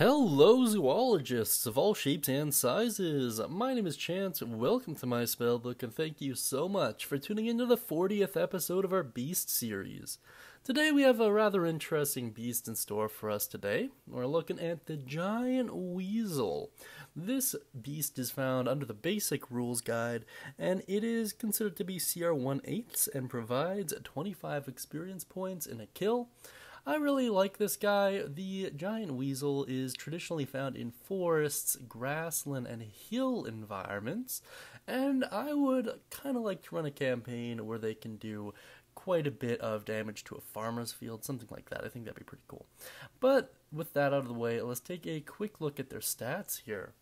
Hello zoologists of all shapes and sizes, my name is Chance, welcome to my spellbook, and thank you so much for tuning into the 40th episode of our Beast series. Today we have a rather interesting beast in store for us today. We're looking at the giant weasel. This beast is found under the basic rules guide, and it is considered to be CR 1/8 and provides 25 experience points and a kill. I really like this guy. The giant weasel is traditionally found in forests, grassland, and hill environments, and I would kind of like to run a campaign where they can do quite a bit of damage to a farmer's field, something like that. I think that'd be pretty cool. But with that out of the way, let's take a quick look at their stats here.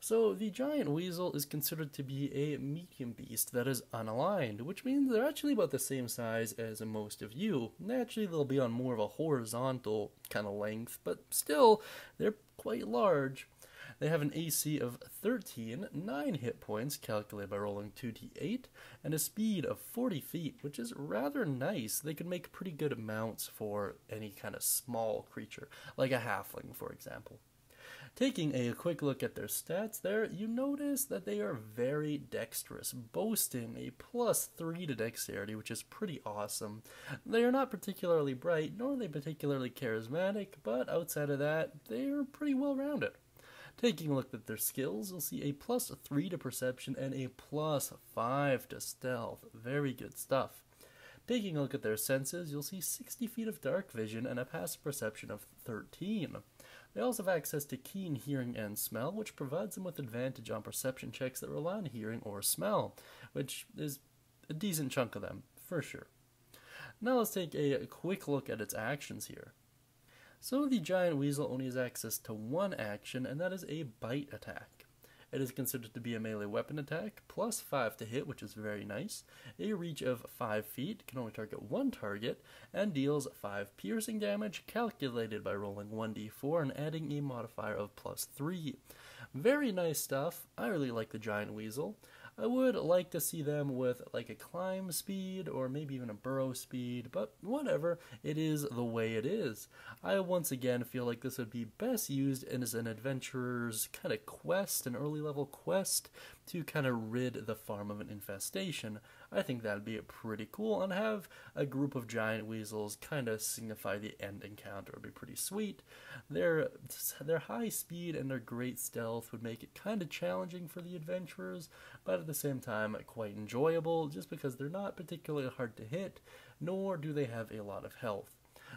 So the giant weasel is considered to be a medium beast that is unaligned, which means they're actually about the same size as most of you. Naturally, they'll be on more of a horizontal kind of length, but still, they're quite large. They have an AC of 13, 9 hit points calculated by rolling 2d8, and a speed of 40 feet, which is rather nice. They can make pretty good amounts for any kind of small creature, like a halfling, for example. Taking a quick look at their stats there, you notice that they are very dexterous, boasting a +3 to dexterity, which is pretty awesome. They are not particularly bright, nor are they particularly charismatic, but outside of that, they are pretty well-rounded. Taking a look at their skills, you'll see a +3 to perception and a +5 to stealth. Very good stuff. Taking a look at their senses, you'll see 60 feet of dark vision and a passive perception of 13. They also have access to keen hearing and smell, which provides them with advantage on perception checks that rely on hearing or smell, which is a decent chunk of them, for sure. Now let's take a quick look at its actions here. So the giant weasel only has access to one action, and that is a bite attack. It is considered to be a melee weapon attack, +5 to hit, which is very nice, a reach of 5 feet, can only target one target, and deals 5 piercing damage, calculated by rolling 1d4 and adding a modifier of +3. Very nice stuff. I really like the giant weasel. I would like to see them with like a climb speed or maybe even a burrow speed, but whatever, it is the way it is. I once again feel like this would be best used as an adventurer's kind of quest, an early level quest, to kind of rid the farm of an infestation. I think that would be pretty cool, and have a group of giant weasels kind of signify the end encounter would be pretty sweet. Their high speed and their great stealth would make it kind of challenging for the adventurers, but at the same time quite enjoyable, just because they're not particularly hard to hit, nor do they have a lot of health.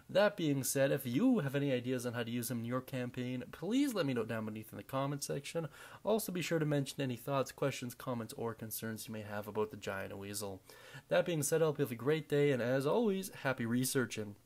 That being said, if you have any ideas on how to use them in your campaign, please let me know down beneath in the comments section. Also be sure to mention any thoughts, questions, comments, or concerns you may have about the giant weasel. That being said, I hope you have a great day, and as always, happy researching.